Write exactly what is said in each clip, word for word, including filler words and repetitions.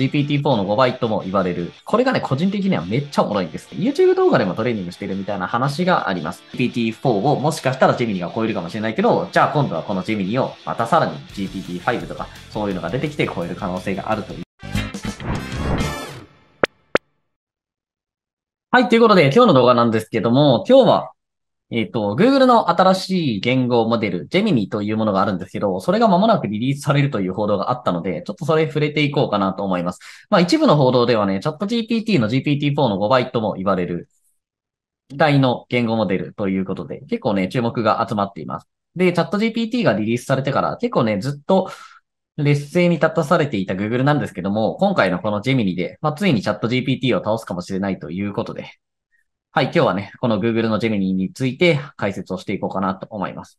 ジーピーティーフォー のごばいとも言われる。これがね、個人的にはめっちゃおもろいんです。YouTube 動画でもトレーニングしてるみたいな話があります。ジーピーティーフォー をもしかしたらジェミニが超えるかもしれないけど、じゃあ今度はこのジェミニをまたさらに ジーピーティーファイブ とかそういうのが出てきて超える可能性があるという。はい、ということで今日の動画なんですけども、今日はえっと、Google の新しい言語モデル、Gemini というものがあるんですけど、それが間もなくリリースされるという報道があったので、ちょっとそれ触れていこうかなと思います。まあ一部の報道ではね、チャットジーピーティー の ジーピーティーフォー のごばいとも言われる、期待の言語モデルということで、結構ね、注目が集まっています。で、チャットジーピーティー がリリースされてから、結構ね、ずっと劣勢に立たされていた Google なんですけども、今回のこの Gemini で、まあついに チャットジーピーティー を倒すかもしれないということで、はい、今日はね、この Google の Gemini について解説をしていこうかなと思います。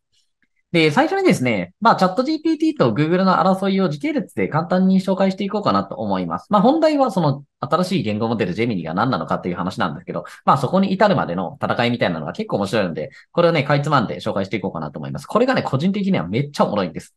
で、最初にですね、まあ、チャットジーピーティー と Google の争いを時系列で簡単に紹介していこうかなと思います。まあ、本題はその新しい言語モデル Gemini が何なのかっていう話なんですけど、まあ、そこに至るまでの戦いみたいなのが結構面白いので、これをね、かいつまんで紹介していこうかなと思います。これがね、個人的にはめっちゃおもろいんです。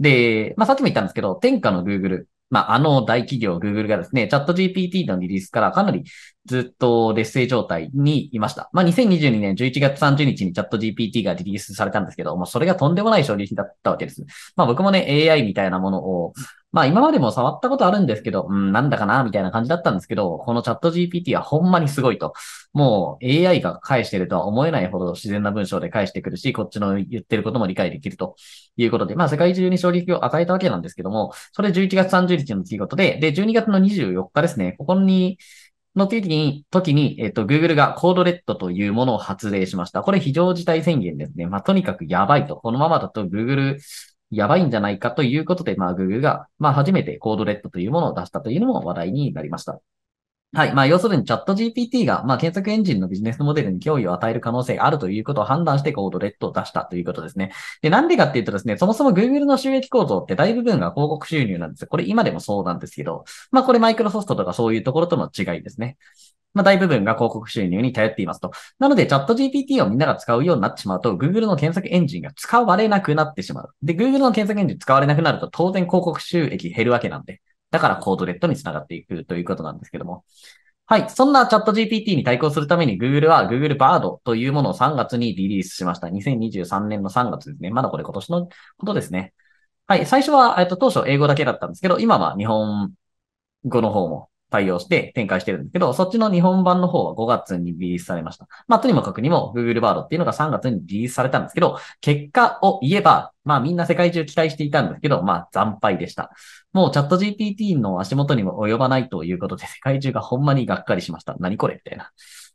で、まあ、さっきも言ったんですけど、天下の Google、まあ、あの大企業 Google がですね、チャットジーピーティー のリリースからかなりずっと劣勢状態にいました。まあ、にせんにじゅうにねんじゅういちがつさんじゅうにちに チャットジーピーティー がリリースされたんですけど、もうそれがとんでもない衝撃だったわけです。まあ、僕もね、エーアイ みたいなものを、まあ、今までも触ったことあるんですけど、うん、なんだかな、みたいな感じだったんですけど、この チャットジーピーティー はほんまにすごいと。もう エーアイ が返してるとは思えないほど自然な文章で返してくるし、こっちの言ってることも理解できるということで、まあ、世界中に衝撃を与えたわけなんですけども、それじゅういちがつさんじゅうにちの出来事で、で、じゅうにがつのにじゅうよっかですね、ここに、の時に、時に、えっと、Google が Code Red というものを発令しました。これ非常事態宣言ですね。まあ、とにかくやばいと。このままだと Google やばいんじゃないかということで、まあ、Google が、まあ、初めて Code Red というものを出したというのも話題になりました。はい。まあ、要するに チャットジーピーティー が、まあ、検索エンジンのビジネスモデルに脅威を与える可能性があるということを判断して Code Red を出したということですね。で、なんでかっていうとですね、そもそも Google の収益構造って大部分が広告収入なんですよ。これ今でもそうなんですけど、まあ、これマイクロソフトとかそういうところとの違いですね。まあ、大部分が広告収入に頼っていますと。なので、チャットジーピーティー をみんなが使うようになってしまうと、Google の検索エンジンが使われなくなってしまう。で、Google の検索エンジン使われなくなると、当然広告収益減るわけなんで。だからコードレッドに繋がっていくということなんですけども。はい。そんなチャットジーピーティー に対抗するために Google は Google Bard というものをさんがつにリリースしました。にせんにじゅうさんねんのさんがつですね。まだこれ今年のことですね。はい。最初は、えっと、当初英語だけだったんですけど、今は日本語の方も対応して展開してるんですけど、そっちの日本版の方はごがつにリリースされました。まあ、とにもかくにも Google Bard っていうのがさんがつにリリースされたんですけど、結果を言えば、まあみんな世界中期待していたんですけど、まあ惨敗でした。もうチャットジーピーティー の足元にも及ばないということで、世界中がほんまにがっかりしました。何これみたいな。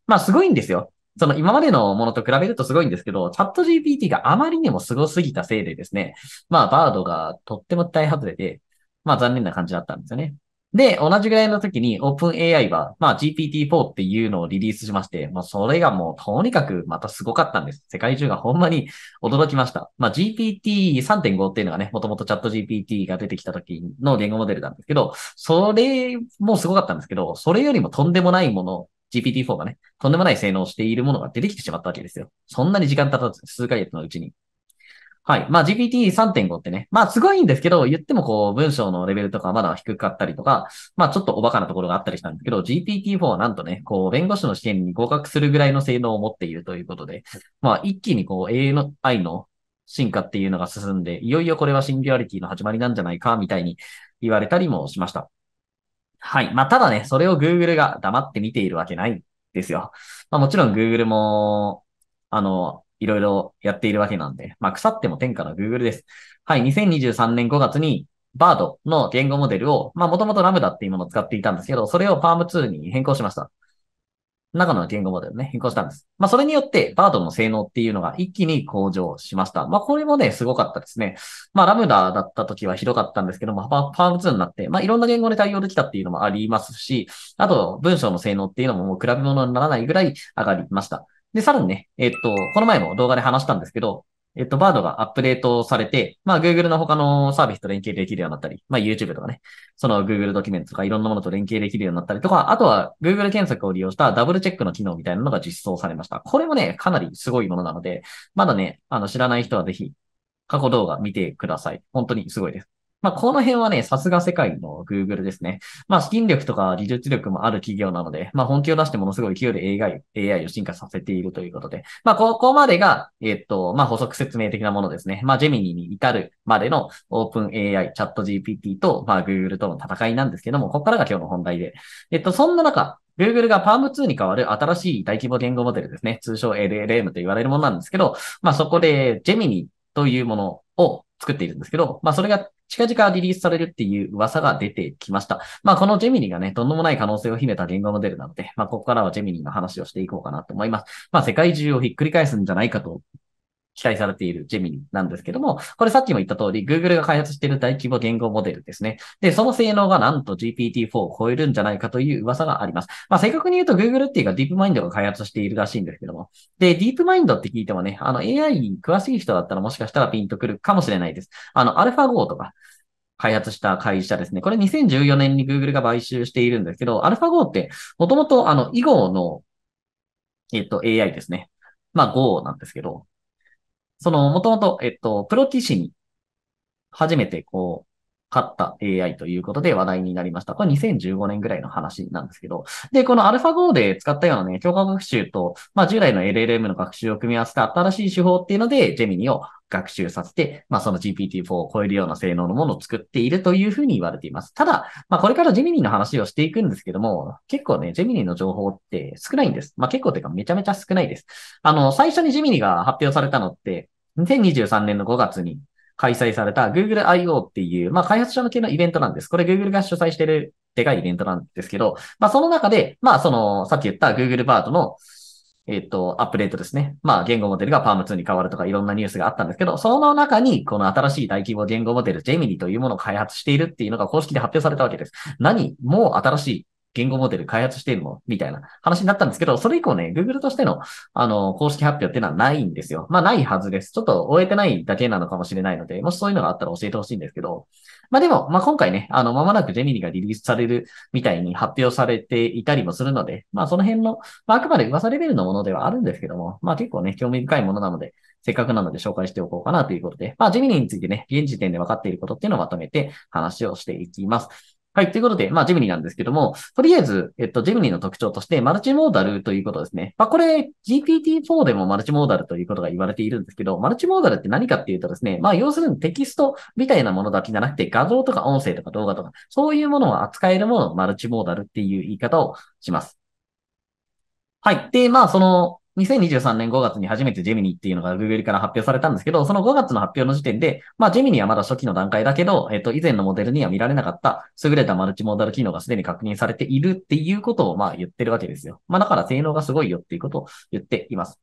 まあすごいんですよ。その今までのものと比べるとすごいんですけど、チャットジーピーティー があまりにもすごすぎたせいでですね、まあ Bard がとっても大外れで、まあ残念な感じだったんですよね。で、同じぐらいの時に オープンエーアイ は、まあ ジーピーティーフォー っていうのをリリースしまして、まあそれがもうとにかくまたすごかったんです。世界中がほんまに驚きました。まあ ジーピーティーさんてんご っていうのがね、もともとチャットジーピーティー が出てきた時の言語モデルなんですけど、それもすごかったんですけど、それよりもとんでもないもの、ジーピーティーフォー がね、とんでもない性能をしているものが出てきてしまったわけですよ。そんなに時間経たず、数ヶ月のうちに。はい。まあ ジーピーティーさんてんご ってね。まあすごいんですけど、言ってもこう文章のレベルとかまだ低かったりとか、まあちょっとおバカなところがあったりしたんですけど、ジーピーティーフォー はなんとね、こう弁護士の試験に合格するぐらいの性能を持っているということで、まあ一気にこう エーアイ の進化っていうのが進んで、いよいよこれはシンギュアリティの始まりなんじゃないか、みたいに言われたりもしました。はい。まあただね、それを Google が黙って見ているわけないんですよ。まあもちろん Google も、あの、いろいろやっているわけなんで、まあ、腐っても天下の Google です。はい、にせんにじゅうさんねんごがつに Bard の言語モデルを、まあ、もともとラムダっていうものを使っていたんですけど、それをパームツーに変更しました。中の言語モデルね、変更したんです。まあ、それによって Bard の性能っていうのが一気に向上しました。まあ、これもね、すごかったですね。まあ、ラムダだった時はひどかったんですけども、まあ、パームツーになって、まあ、いろんな言語で対応できたっていうのもありますし、あと、文章の性能っていうのももう比べ物にならないぐらい上がりました。で、さらにね、えっと、この前も動画で話したんですけど、えっと、Bard がアップデートされて、まあ、Google の他のサービスと連携できるようになったり、まあ、YouTube とかね、その Google ドキュメントとかいろんなものと連携できるようになったりとか、あとは Google 検索を利用したダブルチェックの機能みたいなのが実装されました。これもね、かなりすごいものなので、まだね、あの、知らない人はぜひ、過去動画見てください。本当にすごいです。まあ、この辺はね、さすが世界の Google ですね。まあ、資金力とか技術力もある企業なので、まあ、本気を出してものすごい勢いで エーアイ を進化させているということで、まあ、ここまでが、えっと、まあ、補足説明的なものですね。まあ、ジェミニに至るまでのオープン エーアイ、チャット ジーピーティー と、まあ、Google との戦いなんですけども、ここからが今日の本題で。えっと、そんな中、Google が パームツー に代わる新しい大規模言語モデルですね。通称 エルエルエム と言われるものなんですけど、まあ、そこで Gemini というものを作っているんですけど、まあ、それが近々リリースされるっていう噂が出てきました。まあ、このジェミニがね、とんでもない可能性を秘めた言語モデルなので、まあ、ここからはジェミニの話をしていこうかなと思います。まあ、世界中をひっくり返すんじゃないかと期待されているジェミニなんですけども、これさっきも言った通り、Google が開発している大規模言語モデルですね。で、その性能がなんと ジーピーティーフォー を超えるんじゃないかという噂があります。まあ、正確に言うと Google っていうか DeepMind が開発しているらしいんですけども。で、DeepMind って聞いてもね、あの エーアイ に詳しい人だったらもしかしたらピンとくるかもしれないです。あの、アルファゴー とか開発した会社ですね。これにせんじゅうよねんに Google が買収しているんですけど、アルファゴー ってもともとあの、以後の、えっと、エーアイ ですね。まあ、ゴー なんですけど、その、もともと、えっと、プロ棋士に、初めて、こう、勝った エーアイ ということで話題になりました。これにせんじゅうごねんぐらいの話なんですけど。で、この アルファゴー で使ったようなね、強化学習と、まあ、従来の エルエルエム の学習を組み合わせた新しい手法っていうので、ジェミニを学習させて、まあ、その ジーピーティーフォー を超えるような性能のものを作っているというふうに言われています。ただ、まあ、これからジェミニの話をしていくんですけども、結構ね、ジェミニの情報って少ないんです。まあ、結構というかめちゃめちゃ少ないです。あの、最初にジェミニが発表されたのって、にせんにじゅうさんねんのごがつに開催された Google アイオー っていう、まあ、開発者向けのイベントなんです。これ Google が主催しているでかいイベントなんですけど、まあ、その中で、まあ、その、さっき言った Google Bard のえっと、アップデートですね。まあ、言語モデルが パームツー に変わるとかいろんなニュースがあったんですけど、その中に、この新しい大規模言語モデル、ジェミニというものを開発しているっていうのが公式で発表されたわけです。何？もう新しい言語モデル開発しているの？みたいな話になったんですけど、それ以降ね、Google としての、あの、公式発表っていうのはないんですよ。まあ、ないはずです。ちょっと終えてないだけなのかもしれないので、もしそういうのがあったら教えてほしいんですけど、まあでも、まあ今回ね、あの、まもなくジェミニがリリースされるみたいに発表されていたりもするので、まあその辺の、まああくまで噂レベルのものではあるんですけども、まあ結構ね、興味深いものなので、せっかくなので紹介しておこうかなということで、まあジェミニについてね、現時点で分かっていることっていうのをまとめて話をしていきます。はい。ということで、まあ、ジェミニなんですけども、とりあえず、えっと、ジェミニの特徴として、マルチモーダルということですね。まあ、これ、ジーピーティーフォー でもマルチモーダルということが言われているんですけど、マルチモーダルって何かっていうとですね、まあ、要するにテキストみたいなものだけじゃなくて、画像とか音声とか動画とか、そういうものを扱えるものをマルチモーダルっていう言い方をします。はい。で、まあ、その、にせんにじゅうさんねんごがつに初めてジェミニっていうのが Google から発表されたんですけど、そのごがつの発表の時点で、まあジェミニはまだ初期の段階だけど、えっと以前のモデルには見られなかった優れたマルチモーダル機能がすでに確認されているっていうことをまあ言ってるわけですよ。まあだから性能がすごいよっていうことを言っています。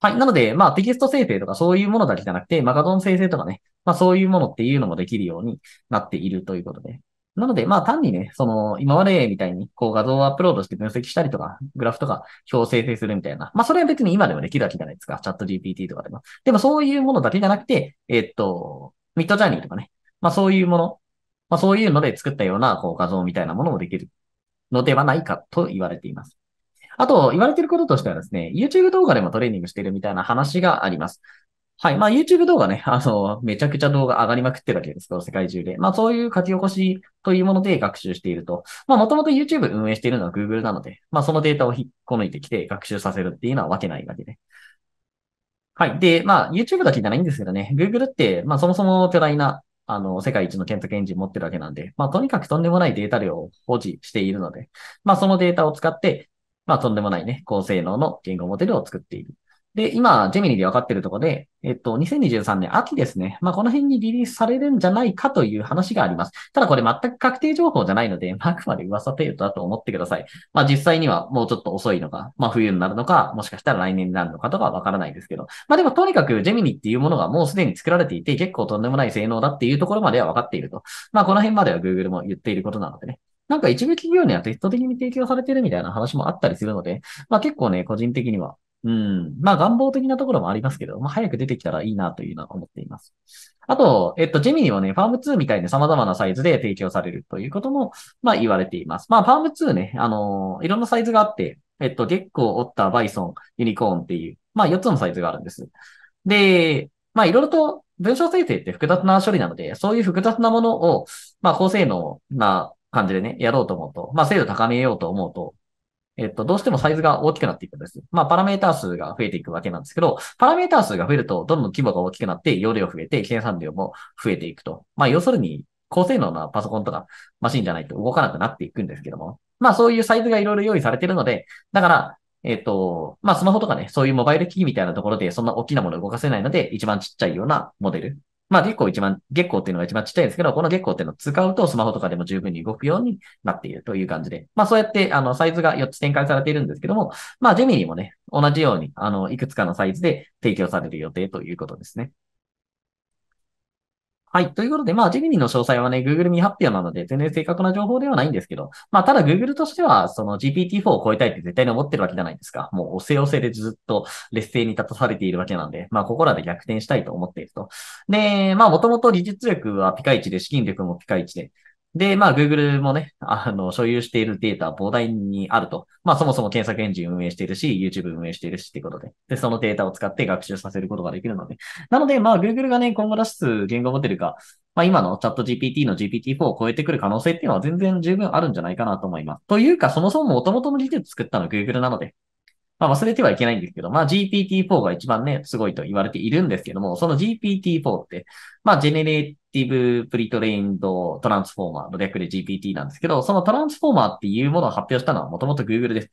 はい。なので、まあテキスト生成とかそういうものだけじゃなくて、マガドン生成とかね、まあそういうものっていうのもできるようになっているということで。なので、まあ単にね、その、今までみたいに、こう画像をアップロードして分析したりとか、グラフとか表を生成するみたいな。まあそれは別に今でもできるわけじゃないですか。チャット ジーピーティー とかでも。でもそういうものだけじゃなくて、えっと、ミッドジャーニーとかね。まあそういうもの。まあそういうので作ったような、こう画像みたいなものもできるのではないかと言われています。あと、言われていることとしてはですね、YouTube 動画でもトレーニングしているみたいな話があります。はい。まあ YouTube 動画ね、あの、めちゃくちゃ動画上がりまくってるわけですけど、世界中で。まあそういう書き起こしというもので学習していると。まあもともと YouTube 運営しているのは Google なので、まあそのデータを引っこ抜いてきて学習させるっていうのはわけないわけで。はい。で、まあ YouTube だけじゃないんですけどね、Google って、まあそもそも巨大な、あの、世界一の検索エンジン持ってるわけなんで、まあとにかくとんでもないデータ量を保持しているので、まあそのデータを使って、まあとんでもないね、高性能の言語モデルを作っている。で、今、ジェミニで分かってるところで、えっと、にせんにじゅうさんねん秋ですね。まあ、この辺にリリースされるんじゃないかという話があります。ただこれ全く確定情報じゃないので、あくまで噂程度だと思ってください。まあ、実際にはもうちょっと遅いのか、まあ、冬になるのか、もしかしたら来年になるのかとかは分からないですけど。まあ、でもとにかくジェミニっていうものがもうすでに作られていて、結構とんでもない性能だっていうところまでは分かっていると。まあ、この辺までは Google も言っていることなのでね。なんか一部企業にはテスト的に提供されているみたいな話もあったりするので、まあ、結構ね、個人的にはうん。まあ、願望的なところもありますけど、まあ、早く出てきたらいいなというのは思っています。あと、えっと、ジェミニはね、パームツー みたいな様々なサイズで提供されるということも、まあ、言われています。まあ、パームツー ね、あのー、いろんなサイズがあって、えっと、ゲッコー、オッター、バイソン、ユニコーンっていう、まあ、よっつのサイズがあるんです。で、まあ、いろいろと、文章生成って複雑な処理なので、そういう複雑なものを、まあ、高性能な感じでね、やろうと思うと、まあ、精度高めようと思うと、えっと、どうしてもサイズが大きくなっていくんです。まあ、パラメーター数が増えていくわけなんですけど、パラメーター数が増えると、どんどん規模が大きくなって、容量増えて、計算量も増えていくと。まあ、要するに、高性能なパソコンとかマシンじゃないと動かなくなっていくんですけども。まあ、そういうサイズがいろいろ用意されているので、だから、えっと、まあ、スマホとかね、そういうモバイル機器みたいなところで、そんな大きなものを動かせないので、一番ちっちゃいようなモデル。まあ、月光一番、月光っていうのが一番ちっちゃいんですけど、この月光っていうのを使うと、スマホとかでも十分に動くようになっているという感じで。まあ、そうやって、あの、サイズがよっつ展開されているんですけども、まあ、ジェミニもね、同じように、あの、いくつかのサイズで提供される予定ということですね。はい。ということで、まあ、ジェミニの詳細はね、Google 未発表なので、全然正確な情報ではないんですけど、まあ、ただ Google としては、その ジーピーティーフォー を超えたいって絶対に思ってるわけじゃないですか。もう、おせおせでずっと劣勢に立たされているわけなんで、まあ、ここらで逆転したいと思っていると。で、まあ、もともと技術力はピカイチで、資金力もピカイチで、で、まあ、Google もね、あの、所有しているデータは膨大にあると。まあ、そもそも検索エンジン運営しているし、YouTube 運営しているしっていうことで。で、そのデータを使って学習させることができるので。なので、まあ、Google がね、今後出す言語モデルが、まあ、今の ChatGPT の ジーピーティーフォー を超えてくる可能性っていうのは全然十分あるんじゃないかなと思います。というか、そもそも元々の技術作ったのは Google なので。まあ、忘れてはいけないんですけど、まあ、ジーピーティーフォー が一番ね、すごいと言われているんですけども、その ジーピーティーフォー って、まあ、ジェネレーティブ・プリトレインド・トランスフォーマーの略で ジーピーティー なんですけど、そのトランスフォーマーっていうものを発表したのはもともと Google です。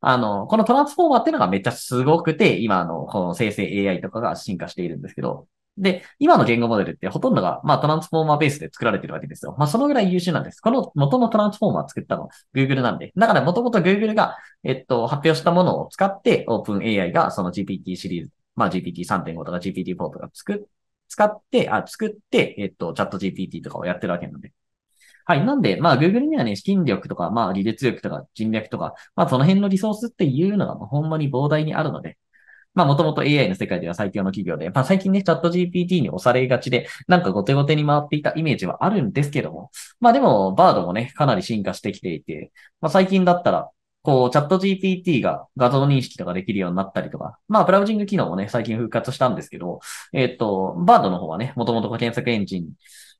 あの、このトランスフォーマーっていうのがめっちゃすごくて、今の、この生成 エーアイ とかが進化しているんですけど、で、今の言語モデルってほとんどが、まあ、トランスフォーマーベースで作られてるわけですよ。まあ、そのぐらい優秀なんです。この元のトランスフォーマー作ったの Google なんで。だから、もともと Google が、えっと、発表したものを使って、OpenAI がその ジーピーティー シリーズ、まあ、ジーピーティースリーてんご とか ジーピーティーフォー とか作っ、使って、あ、作って、えっと、ChatGPT とかをやってるわけなんで。はい。なんで、まあ、Google にはね、資金力とか、まあ、技術力とか、人脈とか、まあ、その辺のリソースっていうのが、ほんまに膨大にあるので、まあ、もともと エーアイ の世界では最強の企業で、まあ、最近ね、チャット ジーピーティー に押されがちで、なんか後手後手に回っていたイメージはあるんですけども、まあでも、バードもね、かなり進化してきていて、まあ、最近だったら、こう、チャット ジーピーティー が画像認識とかできるようになったりとか、まあ、ブラウジング機能もね、最近復活したんですけど、えっと、バードの方はね、もともと検索エンジン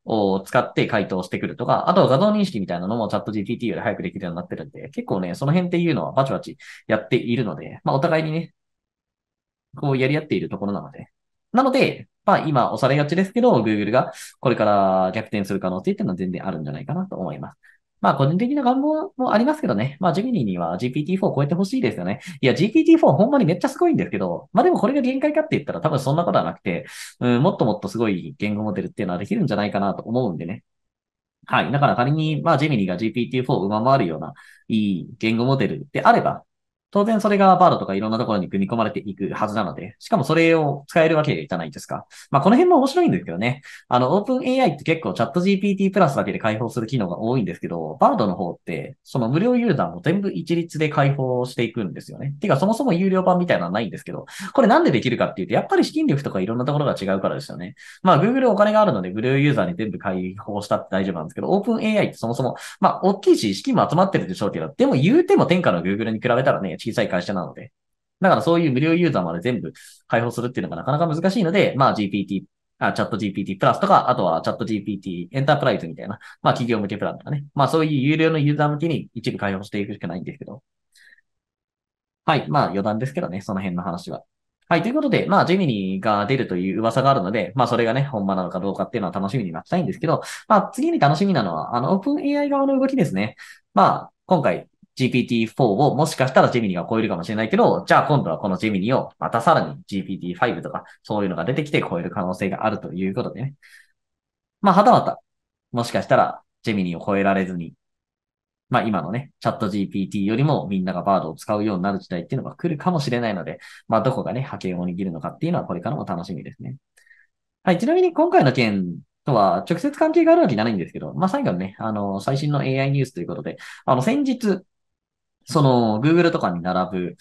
を使って回答してくるとか、あとは画像認識みたいなのもチャット ジーピーティー より早くできるようになってるんで、結構ね、その辺っていうのはバチバチやっているので、まあ、お互いにね、こうやり合っているところなので。なので、まあ今押されがちですけど、Google がこれから逆転する可能性っていうのは全然あるんじゃないかなと思います。まあ個人的な願望もありますけどね。まあジェミニには ジーピーティーフォー を超えてほしいですよね。いや ジーピーティーフォー ほんまにめっちゃすごいんですけど、まあでもこれが限界かって言ったら多分そんなことはなくて、うん、もっともっとすごい言語モデルっていうのはできるんじゃないかなと思うんでね。はい。だから仮に、まあジェミニが ジーピーティーフォー を上回るようないい言語モデルであれば、当然それがバードとかいろんなところに組み込まれていくはずなので、しかもそれを使えるわけじゃないですか。まあこの辺も面白いんですけどね。あの、オープン エーアイ って結構チャット ジーピーティー プラスだけで開放する機能が多いんですけど、バードの方って、その無料ユーザーも全部一律で開放していくんですよね。てかそもそも有料版みたいなのはないんですけど、これなんでできるかっていうと、やっぱり資金力とかいろんなところが違うからですよね。まあ Google お金があるので無料ユーザーに全部開放したって大丈夫なんですけど、オープン エーアイ ってそもそも、まあ大きいし資金も集まってるでしょうけど、でも言うても天下の Google に比べたらね、小さい会社なので。だからそういう無料ユーザーまで全部開放するっていうのがなかなか難しいので、まあ ジーピーティー、あ、チャット ジーピーティー プラスとか、あとはチャット ジーピーティー エンタープライズみたいな、まあ企業向けプランとかね。まあそういう有料のユーザー向けに一部開放していくしかないんですけど。はい。まあ余談ですけどね、その辺の話は。はい。ということで、まあ、ジェミニが出るという噂があるので、まあ、それがね、本場なのかどうかっていうのは楽しみに待ちたいんですけど、まあ、次に楽しみなのは、あの、オープン エーアイ 側の動きですね。まあ、今回、ジーピーティーフォー をもしかしたらジェミニが超えるかもしれないけど、じゃあ今度はこのジェミニをまたさらに ジーピーティーファイブ とかそういうのが出てきて超える可能性があるということでね。まあはたまた、もしかしたらジェミニを超えられずに、まあ今のね、チャット ジーピーティー よりもみんながバードを使うようになる時代っていうのが来るかもしれないので、まあどこがね、覇権を握るのかっていうのはこれからも楽しみですね。はい、ちなみに今回の件、とは、直接関係があるわけじゃないんですけど、まあ最後のね、あの、最新の エーアイ ニュースということで、あの、先日、その、Google とかに並ぶ、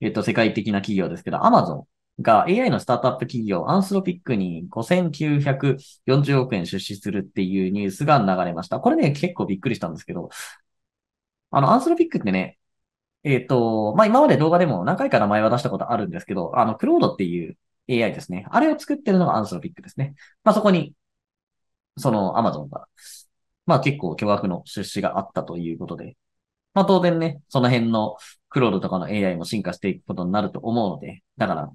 えっと、世界的な企業ですけど、Amazon が エーアイ のスタートアップ企業、アンスロピックにごせんきゅうひゃくよんじゅうおくえん出資するっていうニュースが流れました。これね、結構びっくりしたんですけど、あの、アンスロピックってね、えっと、まあ、今まで動画でも何回か名前は出したことあるんですけど、あの、クロードっていう、エーアイ ですね。あれを作ってるのがアンソロピックですね。まあそこに、その Amazon が、まあ結構巨額の出資があったということで、まあ当然ね、その辺のクロードとかの エーアイ も進化していくことになると思うので、だから、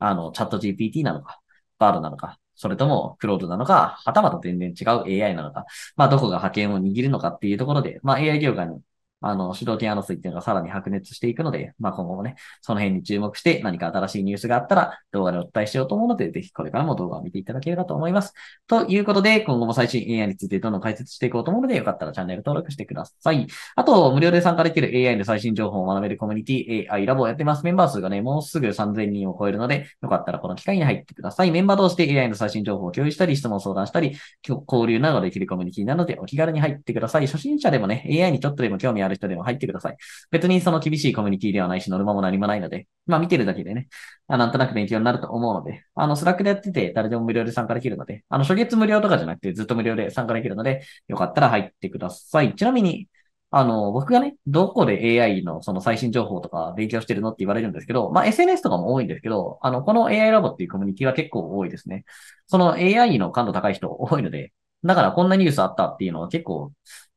あの、チャット ジーピーティー なのか、Bard なのか、それともクロードなのか、はたまた全然違う エーアイ なのか、まあどこが覇権を握るのかっていうところで、まあ エーアイ 業界のあの、主導権争いっていうのがさらに白熱していくので、まあ今後もね、その辺に注目して何か新しいニュースがあったら動画でお伝えしようと思うので、ぜひこれからも動画を見ていただければと思います。ということで、今後も最新 エーアイ についてどんどん解説していこうと思うので、よかったらチャンネル登録してください。あと、無料で参加できる エーアイ の最新情報を学べるコミュニティ エーアイ ラボをやってます。メンバー数がね、もうすぐさんぜんにんを超えるので、よかったらこの機会に入ってください。メンバー同士で エーアイ の最新情報を共有したり、質問相談したり、交流などできるコミュニティなので、お気軽に入ってください。初心者でもね、エーアイ にちょっとでも興味ある人でも入ってください。別にその厳しいコミュニティではないし、ノルマも何もないので、まあ見てるだけでね、あなんとなく勉強になると思うので、あの、スラックでやってて誰でも無料で参加できるので、あの、初月無料とかじゃなくてずっと無料で参加できるので、よかったら入ってください。ちなみに、あの、僕がね、どこで エーアイ のその最新情報とか勉強してるのって言われるんですけど、まあ エスエヌエス とかも多いんですけど、あの、この エーアイ ラボっていうコミュニティは結構多いですね。その エーアイ の感度高い人多いので、だからこんなニュースあったっていうのは結構、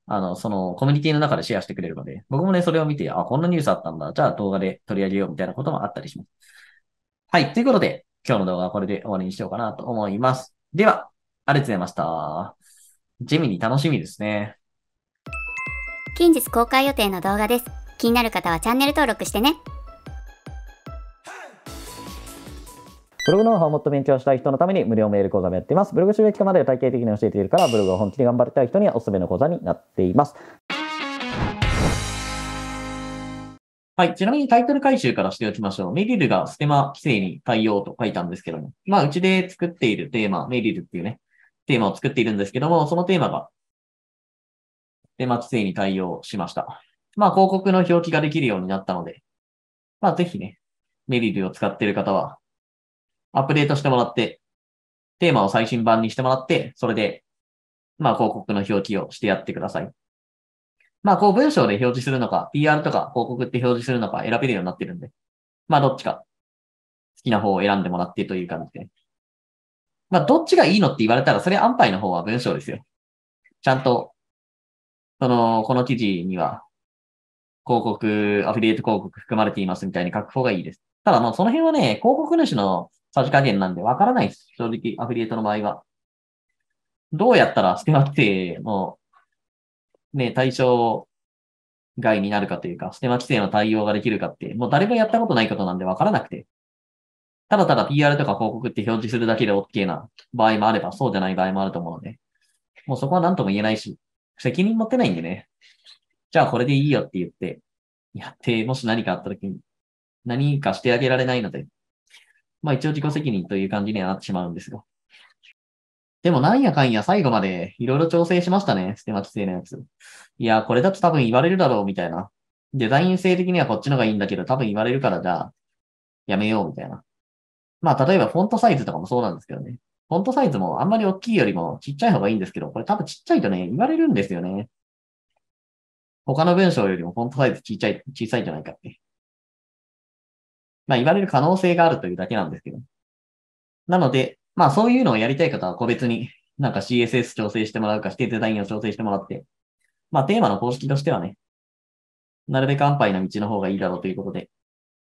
あの、そのコミュニティの中でシェアしてくれるので、僕もね、それを見て、あ、こんなニュースあったんだ。じゃあ動画で取り上げようみたいなこともあったりします。はい。ということで、今日の動画はこれで終わりにしようかなと思います。では、ありがとうございました。ジェミニ楽しみですね。近日公開予定の動画です。気になる方はチャンネル登録してね。ブログノウハウをもっと勉強したい人のために無料メール講座もやっています。ブログ収益化まで体系的に教えているから、ブログを本気で頑張りたい人にはおすすめの講座になっています。はい。ちなみにタイトル回収からしておきましょう。メリルがステマ規制に対応と書いたんですけども、まあ、うちで作っているテーマ、メリルっていうね、テーマを作っているんですけども、そのテーマがステマ規制に対応しました。まあ、広告の表記ができるようになったので、まあ、ぜひね、メリルを使っている方は、アップデートしてもらって、テーマを最新版にしてもらって、それで、まあ、広告の表記をしてやってください。まあ、こう文章で表示するのか、ピーアール とか広告って表示するのか選べるようになってるんで、まあ、どっちか好きな方を選んでもらってという感じで。まあ、どっちがいいのって言われたら、それ安牌の方は文章ですよ。ちゃんと、その、この記事には、広告、アフィリエイト広告含まれていますみたいに書く方がいいです。ただ、まあ、その辺はね、広告主のさじ加減なんでわからないです。正直、アフィリエイトの場合は。どうやったらステマ規制の、ね、対象外になるかというか、ステマ規制の対応ができるかって、もう誰もやったことないことなんでわからなくて。ただただ ピーアール とか広告って表示するだけで OK な場合もあれば、そうじゃない場合もあると思うので、もうそこは何とも言えないし、責任持ってないんでね。じゃあこれでいいよって言って、やって、もし何かあった時に、何かしてあげられないので、まあ一応自己責任という感じにはなってしまうんですが。でもなんやかんや最後までいろいろ調整しましたね。ステマ規制のやつ。いや、これだと多分言われるだろうみたいな。デザイン性的にはこっちのがいいんだけど多分言われるからじゃあやめようみたいな。まあ例えばフォントサイズとかもそうなんですけどね。フォントサイズもあんまり大きいよりもちっちゃい方がいいんですけど、これ多分ちっちゃいとね、言われるんですよね。他の文章よりもフォントサイズちっちゃい、小さいんじゃないかって。まあ言われる可能性があるというだけなんですけど。なので、まあそういうのをやりたい方は個別になんか シーエスエス 調整してもらうかしてデザインを調整してもらって、まあテーマの公式としてはね、なるべく安牌な道の方がいいだろうということで、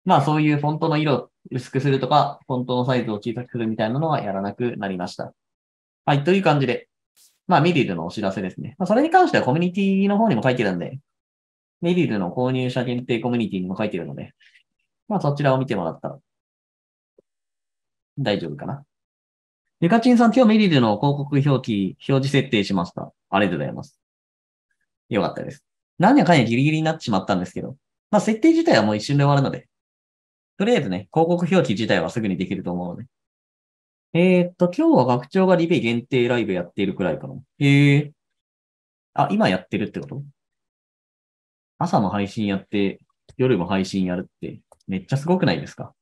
まあそういうフォントの色を薄くするとか、フォントのサイズを小さくするみたいなのはやらなくなりました。はい、という感じで、まあメリルのお知らせですね。まあそれに関してはコミュニティの方にも書いてるんで、メリルの購入者限定コミュニティにも書いてるので、まあそちらを見てもらったら大丈夫かな。ゆかちんさん、今日メリルの広告表記、表示設定しました。ありがとうございます。よかったです。何やかんやギリギリになってしまったんですけど、まあ設定自体はもう一瞬で終わるので、とりあえずね、広告表記自体はすぐにできると思うので。えー、っと、今日は学長がリベ限定ライブやっているくらいかな。へえ。あ、今やってるってこと？朝も配信やって、夜も配信やるって。めっちゃすごくないですか？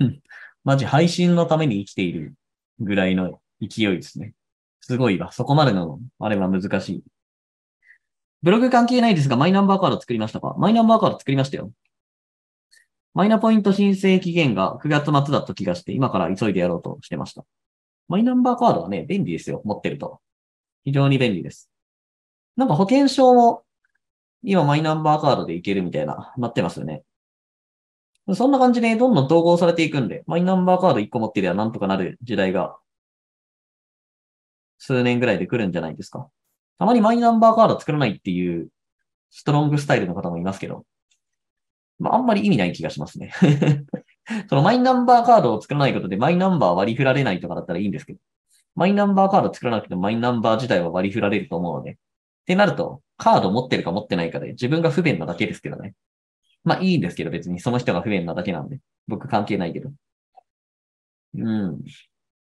うん。マジ配信のために生きているぐらいの勢いですね。すごいわ。そこまでの、あれは難しい。ブログ関係ないですが、マイナンバーカード作りましたか？マイナンバーカード作りましたよ。マイナポイント申請期限がくがつ末だった気がして、今から急いでやろうとしてました。マイナンバーカードはね、便利ですよ。持ってると。非常に便利です。なんか保険証も、今マイナンバーカードでいけるみたいな、なってますよね。そんな感じでどんどん統合されていくんで、マイナンバーカードいっこ持ってりゃなんとかなる時代が、数年ぐらいで来るんじゃないですか。たまにマイナンバーカード作らないっていう、ストロングスタイルの方もいますけど、まあ、あんまり意味ない気がしますね。そのマイナンバーカードを作らないことでマイナンバー割り振られないとかだったらいいんですけど、マイナンバーカード作らなくてもマイナンバー自体は割り振られると思うので、ってなると、カード持ってるか持ってないかで自分が不便なだけですけどね。まあいいんですけど別にその人が不便なだけなんで、僕関係ないけど。うん。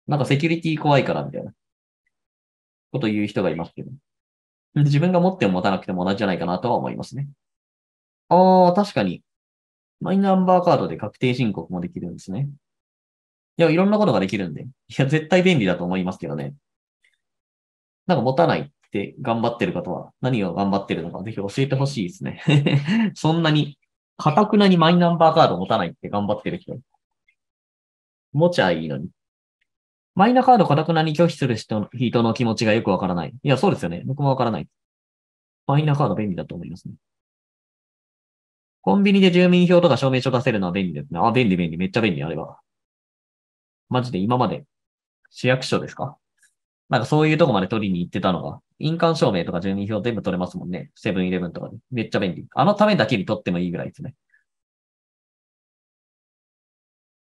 なんかセキュリティ怖いからみたいなこと言う人がいますけど。自分が持っても持たなくても同じじゃないかなとは思いますね。ああ、確かに。マイナンバーカードで確定申告もできるんですね。いや、いろんなことができるんで。いや、絶対便利だと思いますけどね。なんか持たないって頑張ってる方は、何を頑張ってるのかぜひ教えてほしいですね。そんなに、かたくなにマイナンバーカード持たないって頑張ってる人。持ちゃいいのに。マイナカードかたくなに拒否する人の気持ちがよくわからない。いや、そうですよね。僕もわからない。マイナカード便利だと思いますね。コンビニで住民票とか証明書出せるのは便利ですね。あ、便利便利。めっちゃ便利、あれは。マジで今まで、市役所ですか？なんかそういうとこまで取りに行ってたのが、印鑑証明とか住民票全部取れますもんね。セブンイレブンとかで。めっちゃ便利。あのためだけに取ってもいいぐらいですね。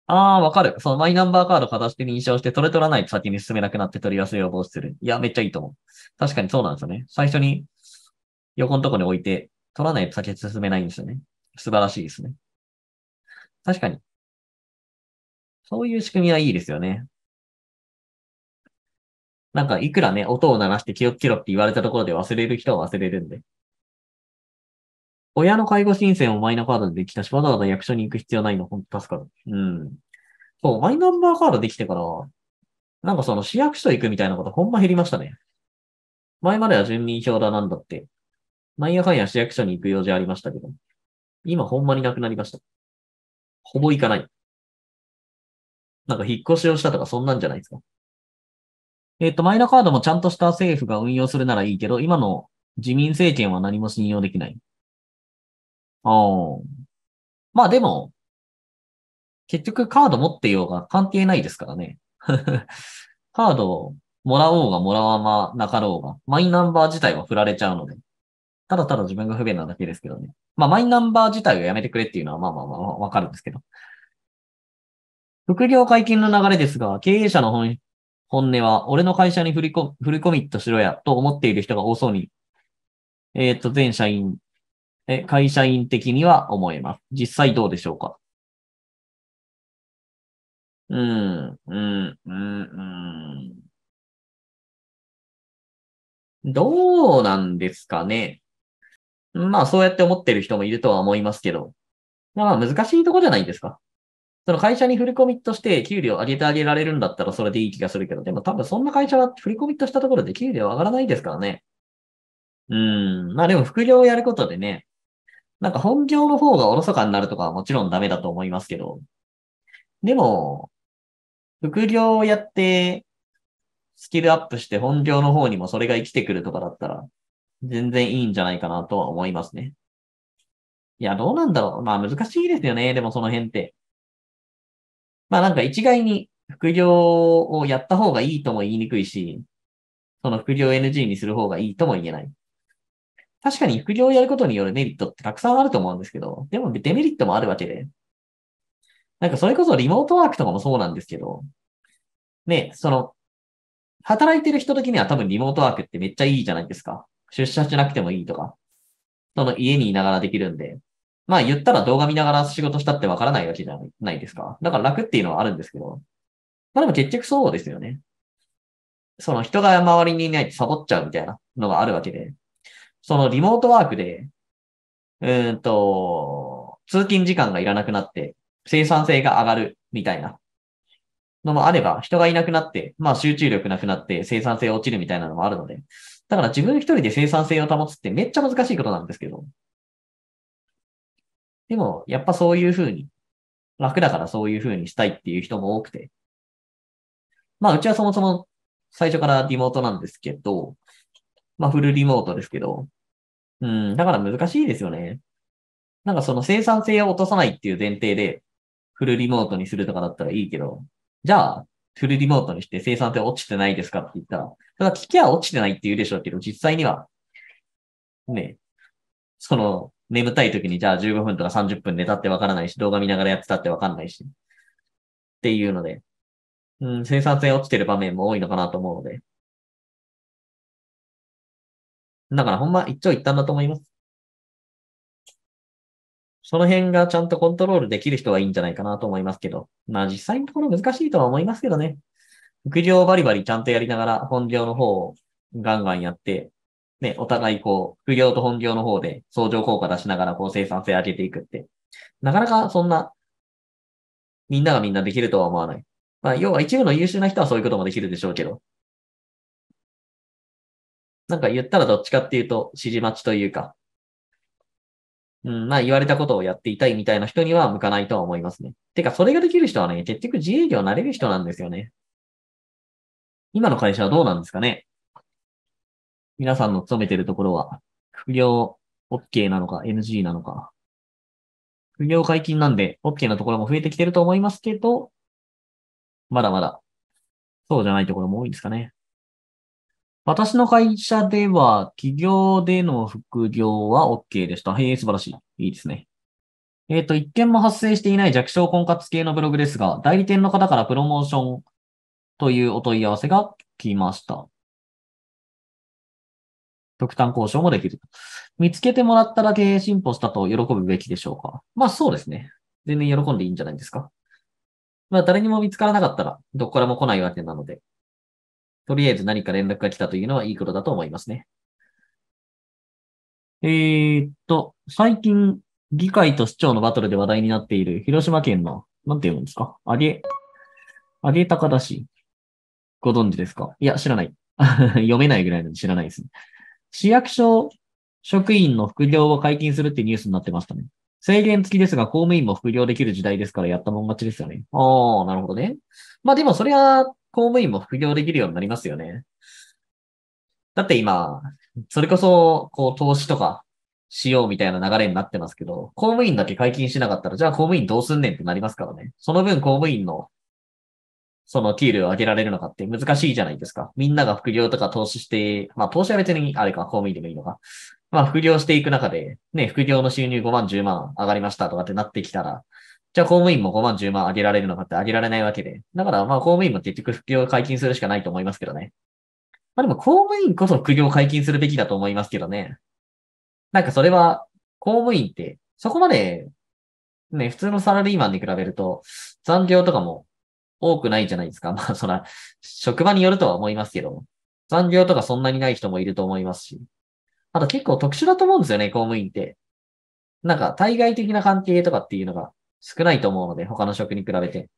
ああ、わかる。そのマイナンバーカードをかたして認証して、それ取らないと先に進めなくなって取り忘れを防止する。いや、めっちゃいいと思う。確かにそうなんですよね。最初に横のとこに置いて、取らないと先に進めないんですよね。素晴らしいですね。確かに。そういう仕組みはいいですよね。なんか、いくらね、音を鳴らして気をつけろって言われたところで忘れる人は忘れるんで。親の介護申請もマイナカードでできたし、わざわざ役所に行く必要ないの、ほんと助かる。うん。そう、マイナンバーカードできてから、なんかその市役所行くみたいなことほんま減りましたね。前までは住民票だなんだって、なんやかんや市役所に行く用事ありましたけど、今ほんまになくなりました。ほぼ行かない。なんか引っ越しをしたとかそんなんじゃないですか。えっと、マイナカードもちゃんとした政府が運用するならいいけど、今の自民政権は何も信用できない。ああ。まあでも、結局カード持ってようが関係ないですからね。カードをもらおうがもらわまなかろうが、マイナンバー自体は振られちゃうので、ただただ自分が不便なだけですけどね。まあマイナンバー自体をやめてくれっていうのはまあまあまあわかるんですけど。副業解禁の流れですが、経営者の本、本音は俺の会社に振りこ、振りコミットしろやと思っている人が多そうに、えっと、全社員、え、会社員的には思えます。実際どうでしょうか？うーん、うーん、うーん、うーん。どうなんですかね。まあ、そうやって思ってる人もいるとは思いますけど。まあ、難しいとこじゃないですか。その会社に振りコミットして給料上げてあげられるんだったらそれでいい気がするけど、でも多分そんな会社は振りコミットしたところで給料上がらないですからね。うーん、まあでも副業をやることでね、なんか本業の方がおろそかになるとかはもちろんダメだと思いますけど。でも、副業をやって、スキルアップして本業の方にもそれが生きてくるとかだったら、全然いいんじゃないかなとは思いますね。いや、どうなんだろう。まあ難しいですよね。でもその辺って。まあなんか一概に副業をやった方がいいとも言いにくいし、その副業 エヌジー にする方がいいとも言えない。確かに副業をやることによるメリットってたくさんあると思うんですけど、でもデメリットもあるわけで。なんかそれこそリモートワークとかもそうなんですけど、ね、その、働いてる人的には多分リモートワークってめっちゃいいじゃないですか。出社しなくてもいいとか。その家にいながらできるんで。まあ言ったら動画見ながら仕事したってわからないわけじゃないですか。だから楽っていうのはあるんですけど。まあでも結局そうですよね。その人が周りにいないとサボっちゃうみたいなのがあるわけで。そのリモートワークで、うーんと、通勤時間がいらなくなって、生産性が上がるみたいなのもあれば、人がいなくなって、まあ集中力なくなって生産性落ちるみたいなのもあるので、だから自分一人で生産性を保つってめっちゃ難しいことなんですけど、でもやっぱそういうふうに楽だからそういうふうにしたいっていう人も多くて。まあ、うちはそもそも最初からリモートなんですけど、まあ、フルリモートですけど、うん、だから難しいですよね。なんかその生産性を落とさないっていう前提で、フルリモートにするとかだったらいいけど、じゃあ、フルリモートにして生産性落ちてないですかって言ったら、ただ聞きは落ちてないって言うでしょうけど、実際には、ね、その、眠たい時にじゃあじゅうごふんとかさんじゅっぷん寝たってわからないし、動画見ながらやってたってわかんないし、っていうので、うん、生産性落ちてる場面も多いのかなと思うので。だからほんま一長一短だと思います。その辺がちゃんとコントロールできる人はいいんじゃないかなと思いますけど。まあ実際のところ難しいとは思いますけどね。副業をバリバリちゃんとやりながら本業の方をガンガンやって、ね、お互いこう、副業と本業の方で相乗効果出しながらこう生産性上げていくって。なかなかそんな、みんながみんなできるとは思わない。まあ要は一部の優秀な人はそういうこともできるでしょうけど。なんか言ったらどっちかっていうと指示待ちというか。うん、まあ言われたことをやっていたいみたいな人には向かないとは思いますね。てかそれができる人はね、結局自営業になれる人なんですよね。今の会社はどうなんですかね。皆さんの勤めてるところは、副業 OK なのか エヌジー なのか。副業解禁なんで OK なところも増えてきてると思いますけど、まだまだそうじゃないところも多いんですかね。私の会社では、企業での副業は OK でした。へえ、素晴らしい。いいですね。えっと、一件も発生していない弱小婚活系のブログですが、代理店の方からプロモーションというお問い合わせが来ました。特短交渉もできる。見つけてもらっただけ進歩したと喜ぶべきでしょうか。まあそうですね。全然喜んでいいんじゃないですか。まあ誰にも見つからなかったら、どこからも来ないわけなので。とりあえず何か連絡が来たというのはいいことだと思いますね。えーっと、最近、議会と市長のバトルで話題になっている広島県の、なんて読むんですか？あげ、あげ高田市。ご存知ですか？いや、知らない。読めないぐらいなんで知らないですね。市役所職員の副業を解禁するってニュースになってましたね。制限付きですが、公務員も副業できる時代ですからやったもん勝ちですよね。ああ、なるほどね。まあでもそれは、公務員も副業できるようになりますよね。だって今、それこそ、こう、投資とかしようみたいな流れになってますけど、公務員だけ解禁しなかったら、じゃあ公務員どうすんねんってなりますからね。その分公務員の、その給料を上げられるのかって難しいじゃないですか。みんなが副業とか投資して、まあ投資は別にあれか、公務員でもいいのか。まあ副業していく中で、ね、副業の収入ごまん、じゅうまん上がりましたとかってなってきたら、じゃあ公務員もごまん、じゅうまん上げられるのかって上げられないわけで。だからまあ公務員も結局副業を解禁するしかないと思いますけどね。まあでも公務員こそ副業を解禁するべきだと思いますけどね。なんかそれは公務員ってそこまでね、普通のサラリーマンに比べると残業とかも多くないじゃないですか。まあそら職場によるとは思いますけど、残業とかそんなにない人もいると思いますし。あと結構特殊だと思うんですよね、公務員って。なんか対外的な関係とかっていうのが少ないと思うので、他の職に比べて。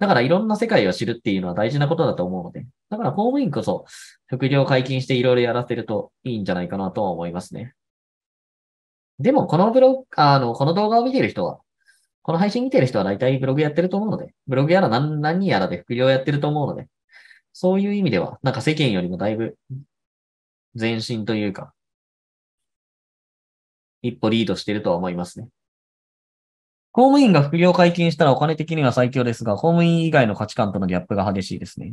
だからいろんな世界を知るっていうのは大事なことだと思うので。だから公務員こそ副業解禁していろいろやらせるといいんじゃないかなとは思いますね。でもこのブログ、あの、この動画を見てる人は、この配信見てる人は大体ブログやってると思うので、ブログやら何、何やらで副業やってると思うので、そういう意味ではなんか世間よりもだいぶ前進というか、一歩リードしてるとは思いますね。公務員が副業解禁したらお金的には最強ですが、公務員以外の価値観とのギャップが激しいですね。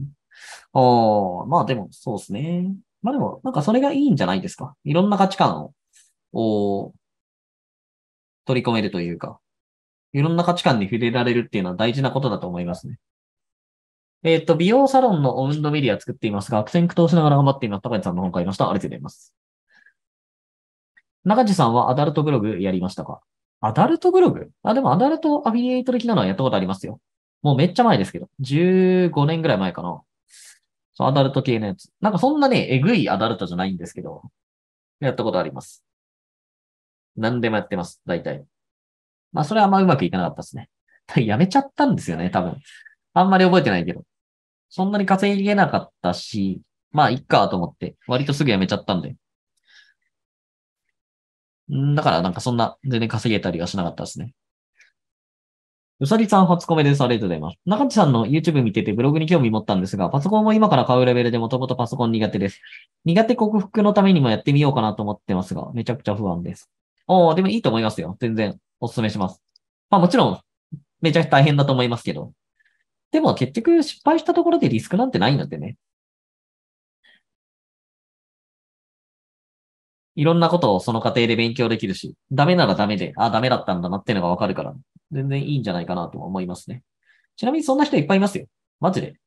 ああ、まあでもそうですね。まあでも、なんかそれがいいんじゃないですか。いろんな価値観を、を取り込めるというか、いろんな価値観に触れられるっていうのは大事なことだと思いますね。えっと、美容サロンのオウンドメディア作っていますが、悪戦苦闘しながら頑張っています。高橋さんの本買いました。ありがとうございます。中地さんはアダルトブログやりましたか？アダルトブログ？あ、でもアダルトアフィリエイト的なのはやったことありますよ。もうめっちゃ前ですけど。じゅうごねんぐらい前かな。そう、アダルト系のやつ。なんかそんなね、えぐいアダルトじゃないんですけど、やったことあります。何でもやってます、大体。まあそれはあんまうまくいかなかったですね。やめちゃったんですよね、多分。あんまり覚えてないけど。そんなに稼げなかったし、まあいっかと思って、割とすぐやめちゃったんで。だからなんかそんな全然稼げたりはしなかったですね。うさぎさん初コメです。ありがとうございます。中地さんの YouTube 見ててブログに興味持ったんですが、パソコンも今から買うレベルでもともとパソコン苦手です。苦手克服のためにもやってみようかなと思ってますが、めちゃくちゃ不安です。おー、でもいいと思いますよ。全然お勧めします。まあもちろん、めちゃくちゃ大変だと思いますけど。でも結局失敗したところでリスクなんてないのでね。いろんなことをその過程で勉強できるし、ダメならダメで、あ、ダメだったんだなっていうのがわかるから、全然いいんじゃないかなと思いますね。ちなみにそんな人いっぱいいますよ。マジで。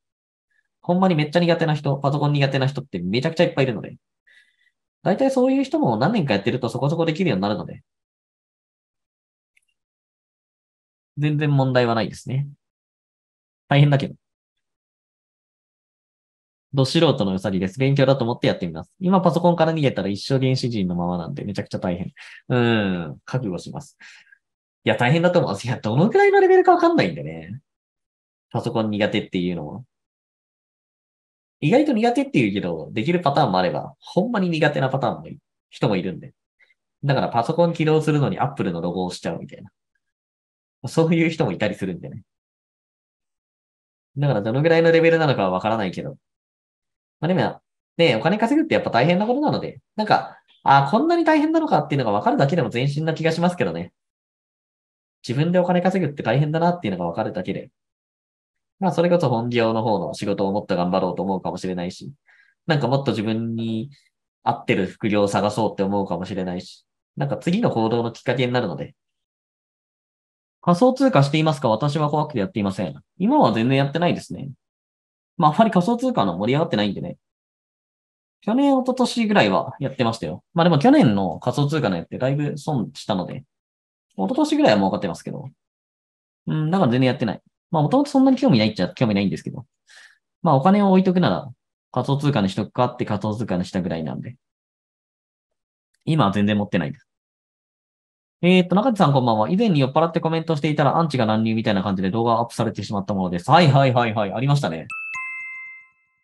ほんまにめっちゃ苦手な人、パソコン苦手な人ってめちゃくちゃいっぱいいるので。だいたいそういう人も何年かやってるとそこそこできるようになるので。全然問題はないですね。大変だけど。ど素人のうさぎです。勉強だと思ってやってみます。今パソコンから逃げたら一生原始人のままなんでめちゃくちゃ大変。うーん。覚悟します。いや、大変だと思う。いや、どのくらいのレベルかわかんないんでね。パソコン苦手っていうのも。意外と苦手っていうけど、できるパターンもあれば、ほんまに苦手なパターンもいる人もいるんで。だからパソコン起動するのに Apple のロゴを押しちゃうみたいな。そういう人もいたりするんでね。だからどのくらいのレベルなのかはわからないけど。まあでも、ね、お金稼ぐってやっぱ大変なことなので、なんか、ああ、こんなに大変なのかっていうのが分かるだけでも前進な気がしますけどね。自分でお金稼ぐって大変だなっていうのが分かるだけで。まあ、それこそ本業の方の仕事をもっと頑張ろうと思うかもしれないし、なんかもっと自分に合ってる副業を探そうって思うかもしれないし、なんか次の行動のきっかけになるので。仮想通貨していますか？私は怖くてやっていません。今は全然やってないですね。まあ、あんまり仮想通貨の盛り上がってないんでね。去年、一昨年ぐらいはやってましたよ。まあでも去年の仮想通貨のやってだいぶ損したので、一昨年ぐらいは儲かってますけど。うん、だから全然やってない。まあもともとそんなに興味ないっちゃ興味ないんですけど。まあお金を置いとくなら仮想通貨にしとくかって仮想通貨にしたぐらいなんで。今は全然持ってないです。えーっと、中地さんこんばんは。以前に酔っ払ってコメントしていたらアンチが乱入みたいな感じで動画をアップされてしまったものです。はいはいはいはい。ありましたね。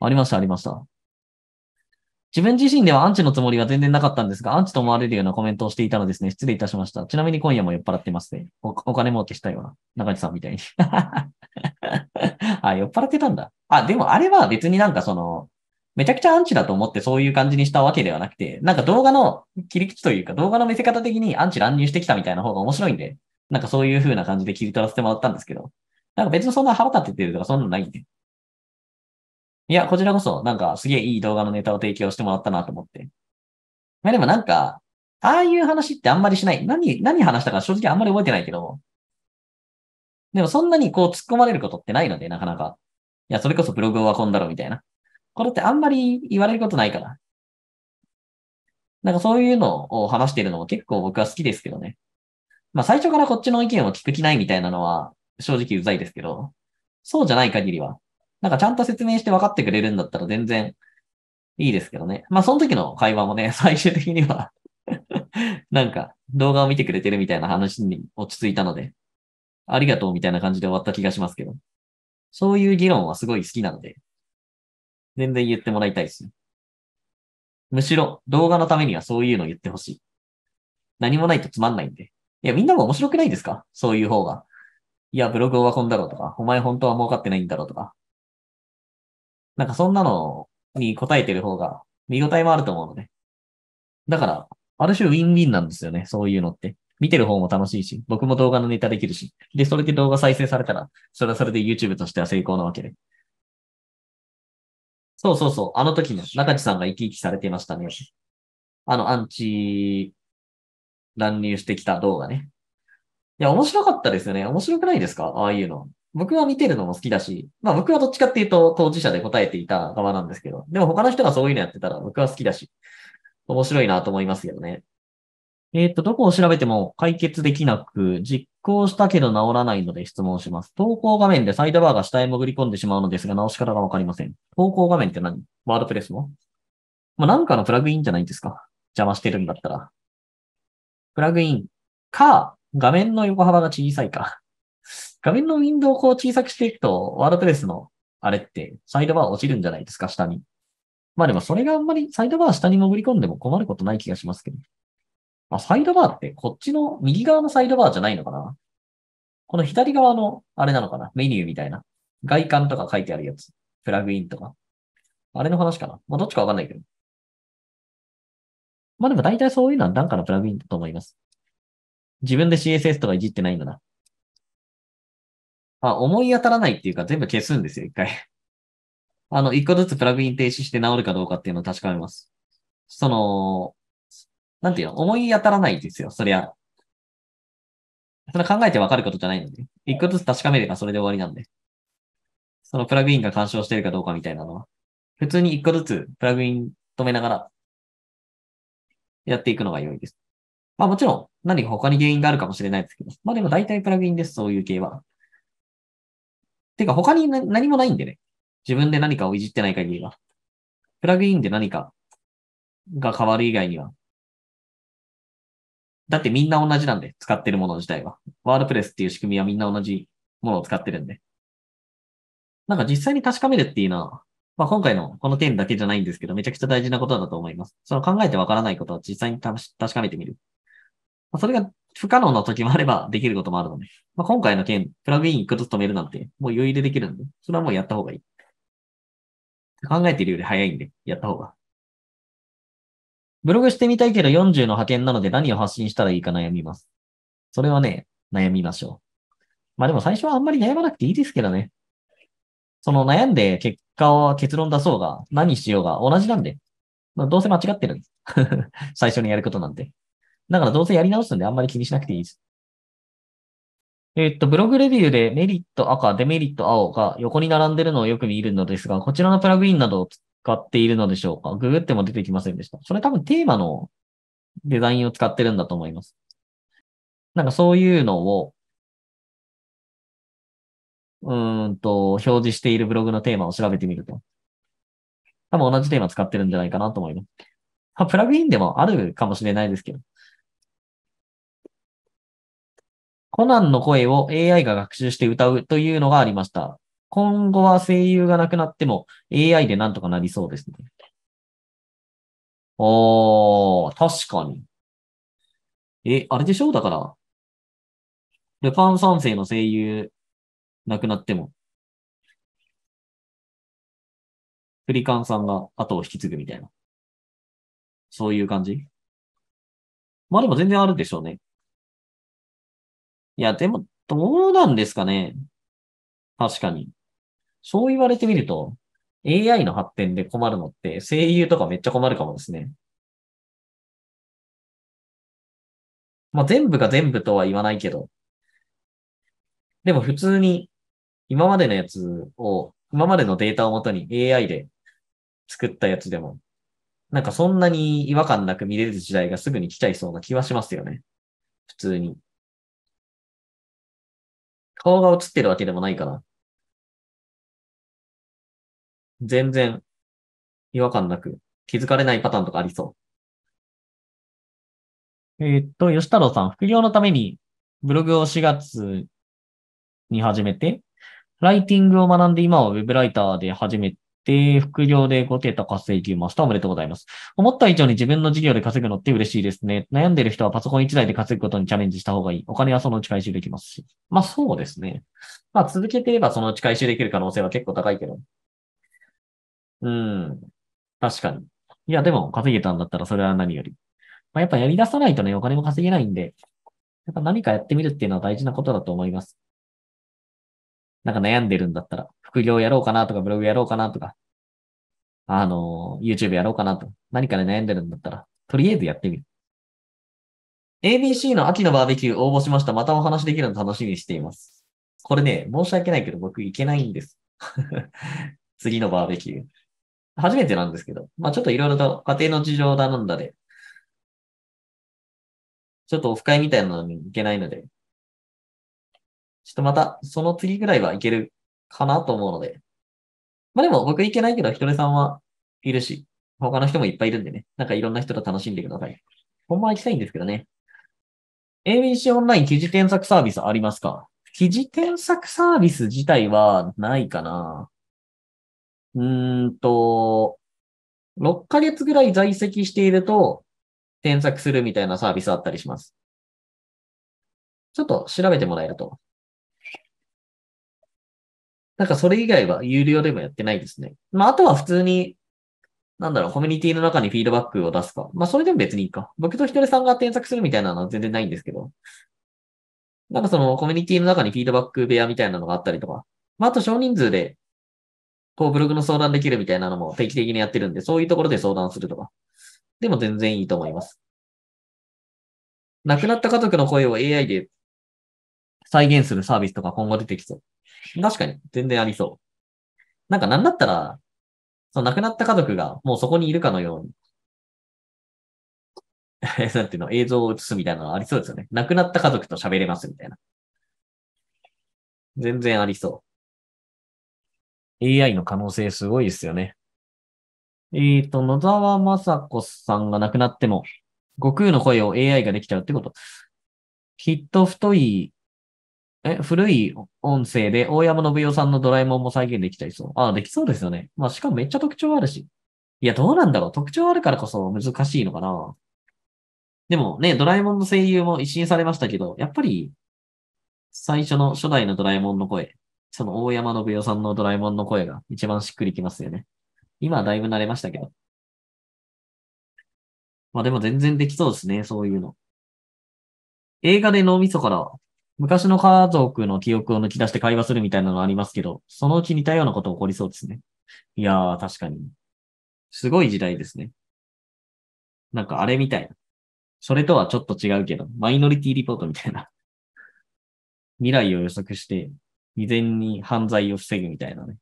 ありました、ありました。自分自身ではアンチのつもりは全然なかったんですが、アンチと思われるようなコメントをしていたのですね。失礼いたしました。ちなみに今夜も酔っ払ってますね。お, お金儲けしたいわ。中地さんみたいに。あ、酔っ払ってたんだ。あ、でもあれは別になんかその、めちゃくちゃアンチだと思ってそういう感じにしたわけではなくて、なんか動画の切り口というか動画の見せ方的にアンチ乱入してきたみたいな方が面白いんで、なんかそういう風な感じで切り取らせてもらったんですけど、なんか別にそんな腹立っててるとかそんなのないんで。いや、こちらこそ、なんか、すげえいい動画のネタを提供してもらったなと思って。まあでもなんか、ああいう話ってあんまりしない。何、何話したか正直あんまり覚えてないけど。でもそんなにこう突っ込まれることってないので、なかなか。いや、それこそブログを運んだろみたいな。これってあんまり言われることないから。なんかそういうのを話しているのも結構僕は好きですけどね。まあ最初からこっちの意見を聞く気ないみたいなのは正直うざいですけど、そうじゃない限りは。なんかちゃんと説明して分かってくれるんだったら全然いいですけどね。まあその時の会話もね、最終的には、なんか動画を見てくれてるみたいな話に落ち着いたので、ありがとうみたいな感じで終わった気がしますけど。そういう議論はすごい好きなので、全然言ってもらいたいです。むしろ動画のためにはそういうのを言ってほしい。何もないとつまんないんで。いや、みんなも面白くないですか？そういう方が。いや、ブログを運んだろうとか、お前本当は儲かってないんだろうとか。なんかそんなのに答えてる方が見応えもあると思うので。だから、ある種ウィンウィンなんですよね。そういうのって。見てる方も楽しいし、僕も動画のネタできるし。で、それで動画再生されたら、それはそれで YouTube としては成功なわけで。そうそうそう。あの時の中地さんが生き生きされていましたね。あのアンチ乱入してきた動画ね。いや、面白かったですよね。面白くないですか？ああいうの。僕は見てるのも好きだし、まあ僕はどっちかっていうと当事者で答えていた側なんですけど、でも他の人がそういうのやってたら僕は好きだし、面白いなと思いますけどね。えっと、どこを調べても解決できなく、実行したけど治らないので質問します。投稿画面でサイドバーが下へ潜り込んでしまうのですが、直し方がわかりません。投稿画面って何？ワードプレスの？まあなんかのプラグインじゃないですか。邪魔してるんだったら。プラグインか、画面の横幅が小さいか。画面のウィンドウをこう小さくしていくと、ワードプレスのあれってサイドバー落ちるんじゃないですか、下に。まあでもそれがあんまりサイドバー下に潜り込んでも困ることない気がしますけど。あ、サイドバーってこっちの右側のサイドバーじゃないのかな？この左側の、あれなのかな、メニューみたいな。外観とか書いてあるやつ。プラグインとか。あれの話かな。まあ、どっちかわかんないけど。まあ、でも大体そういうのはなんかのプラグインだと思います。自分で シーエスエス とかいじってないんだな。あ、思い当たらないっていうか全部消すんですよ、一回。あの、一個ずつプラグイン停止して治るかどうかっていうのを確かめます。その、なんていうの、思い当たらないですよ、そりゃ。それ考えてわかることじゃないので。一個ずつ確かめればそれで終わりなんで。そのプラグインが干渉してるかどうかみたいなのは。普通に一個ずつプラグイン止めながらやっていくのが良いです。まあもちろん何か他に原因があるかもしれないですけど。まあでも大体プラグインです、そういう系は。てか他に何もないんでね。自分で何かをいじってない限りは。プラグインで何かが変わる以外には。だってみんな同じなんで、使ってるもの自体は。ワードプレスっていう仕組みはみんな同じものを使ってるんで。なんか実際に確かめるっていうのは、まあ今回のこの点だけじゃないんですけど、めちゃくちゃ大事なことだと思います。その考えてわからないことは実際にたし確かめてみる。まあ、それが不可能な時もあればできることもあるので、まあ、今回の件、プラグインいっこずつ止めるなんてもう余裕でできるんで、それはもうやった方がいい。考えているより早いんで、やった方が。ブログしてみたいけどよんじゅうの派遣なので何を発信したらいいか悩みます。それはね、悩みましょう。まあでも最初はあんまり悩まなくていいですけどね。その悩んで結果を結論出そうが何しようが同じなんで。まあ、どうせ間違ってるんです。最初にやることなんて。だからどうせやり直すんであんまり気にしなくていいです。えっと、ブログレビューでメリット赤、デメリット青が横に並んでるのをよく見るのですが、こちらのプラグインなどを使っているのでしょうか？ググっても出てきませんでした。それ多分テーマのデザインを使ってるんだと思います。なんかそういうのを、うーんと、表示しているブログのテーマを調べてみると。多分同じテーマ使ってるんじゃないかなと思います。あ、プラグインでもあるかもしれないですけど。コナンの声を エーアイ が学習して歌うというのがありました。今後は声優がなくなっても エーアイ でなんとかなりそうですね。おー、確かに。え、あれでしょ？だから、ルパン三世の声優なくなっても、フリカンさんが後を引き継ぐみたいな。そういう感じ？まあでも全然あるでしょうね。いや、でも、どうなんですかね。確かに。そう言われてみると、エーアイ の発展で困るのって、声優とかめっちゃ困るかもですね。まあ、全部が全部とは言わないけど。でも普通に、今までのやつを、今までのデータをもとに エーアイ で作ったやつでも、なんかそんなに違和感なく見れる時代がすぐに来ちゃいそうな気はしますよね。普通に。顔が映ってるわけでもないから。全然違和感なく気づかれないパターンとかありそう。えー、っと、吉太郎さん、副業のためにブログをしがつに始めて、ライティングを学んで今はウェブライターで始めて、副業でごてた稼ぎました。おめでとうございます。思った以上に自分の事業で稼ぐのって嬉しいですね。悩んでる人はパソコンいちだいで稼ぐことにチャレンジした方がいい。お金はそのうち回収できますし。まあそうですね。まあ続けてればそのうち回収できる可能性は結構高いけど。うん。確かに。いや、でも稼げたんだったらそれは何より。まあ、やっぱやり出さないとね、お金も稼げないんで、やっぱ何かやってみるっていうのは大事なことだと思います。なんか悩んでるんだったら、副業やろうかなとか、ブログやろうかなとか、あの、YouTube やろうかなとか、何かで悩んでるんだったら、とりあえずやってみる。エービーシー の秋のバーベキュー応募しました。またお話できるの楽しみにしています。これね、申し訳ないけど僕行けないんです。次のバーベキュー。初めてなんですけど、まあちょっといろいろと家庭の事情だなんだで、ちょっとオフ会みたいなのに行けないので、ちょっとまたその次ぐらいは行けるかなと思うので、まあでも僕行けないけど、ひとりさんはいるし、他の人もいっぱいいるんでね、なんかいろんな人と楽しんでください。ほんまは行きたいんですけどね。エービーシー オンライン記事添削サービスありますか？記事添削サービス自体はないかな。うーんと、ろっかげつぐらい在籍していると、添削するみたいなサービスあったりします。ちょっと調べてもらえるとなんかそれ以外は有料でもやってないですね。まあ、あとは普通に、なんだろう、コミュニティの中にフィードバックを出すか。まあ、それでも別にいいか。僕とひとりさんが添削するみたいなのは全然ないんですけど。なんかそのコミュニティの中にフィードバック部屋みたいなのがあったりとか。まあ、あと少人数で、こうブログの相談できるみたいなのも定期的にやってるんで、そういうところで相談するとか。でも全然いいと思います。亡くなった家族の声を エーアイ で再現するサービスとか今後出てきそう。確かに、全然ありそう。なんかなんだったら、その亡くなった家族がもうそこにいるかのように、なんていうの、映像を映すみたいなのありそうですよね。亡くなった家族と喋れますみたいな。全然ありそう。エーアイ の可能性すごいですよね。えっと、野沢雅子さんが亡くなっても、悟空の声を エーアイ ができちゃうってこと。きっと太い、え、古い音声で大山信代さんのドラえもんも再現できちゃいそう。ああ、できそうですよね。まあ、しかもめっちゃ特徴あるし。いや、どうなんだろう。特徴あるからこそ難しいのかな。でもね、ドラえもんの声優も一新されましたけど、やっぱり、最初の初代のドラえもんの声、その大山信代さんのドラえもんの声が一番しっくりきますよね。今はだいぶ慣れましたけど。まあでも全然できそうですね、そういうの。映画で脳みそから昔の家族の記憶を抜き出して会話するみたいなのありますけど、そのうち似たようなこと起こりそうですね。いやー、確かに。すごい時代ですね。なんかあれみたいな。それとはちょっと違うけど、マイノリティリポートみたいな。未来を予測して、未然に犯罪を防ぐみたいなね。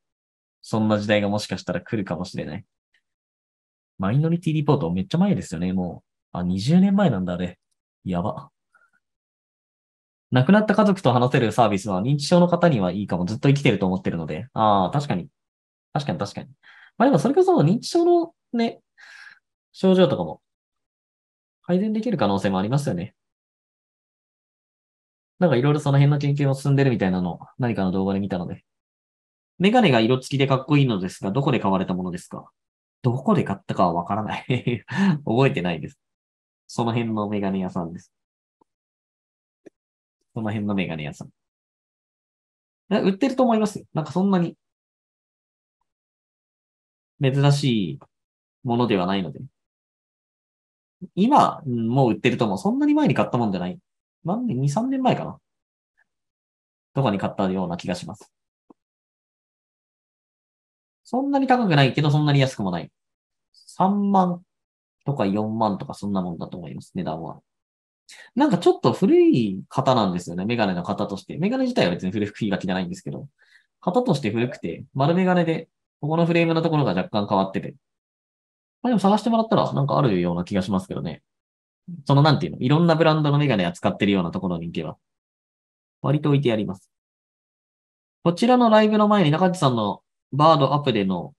そんな時代がもしかしたら来るかもしれない。マイノリティリポートめっちゃ前ですよね、もう。あ、にじゅうねんまえなんだ、あれ。やば。亡くなった家族と話せるサービスは認知症の方にはいいかも、ずっと生きてると思ってるので。ああ、確かに。確かに確かに。まあでもそれこそ認知症のね、症状とかも改善できる可能性もありますよね。なんかいろいろその辺の研究も進んでるみたいなのを何かの動画で見たので。メガネが色付きでかっこいいのですが、どこで買われたものですか？どこで買ったかはわからない。覚えてないです。その辺のメガネ屋さんです。その辺のメガネ屋さん。売ってると思いますよ。なんかそんなに珍しいものではないので。今、もう売ってると思う。そんなに前に買ったもんじゃない。何年？ に、さんねんまえかな。とかに買ったような気がします。そんなに高くないけど、そんなに安くもない。さんまんとかよんまんとかそんなもんだと思います、値段は。なんかちょっと古い型なんですよね、メガネの型として。メガネ自体は別に古くいいわけじゃないんですけど、型として古くて、丸メガネで、ここのフレームのところが若干変わってて。まあでも探してもらったらなんかあるような気がしますけどね。そのなんていうの、いろんなブランドのメガネ扱ってるようなところに行けば、割と置いてやります。こちらのライブの前に中地さんのバードアプデの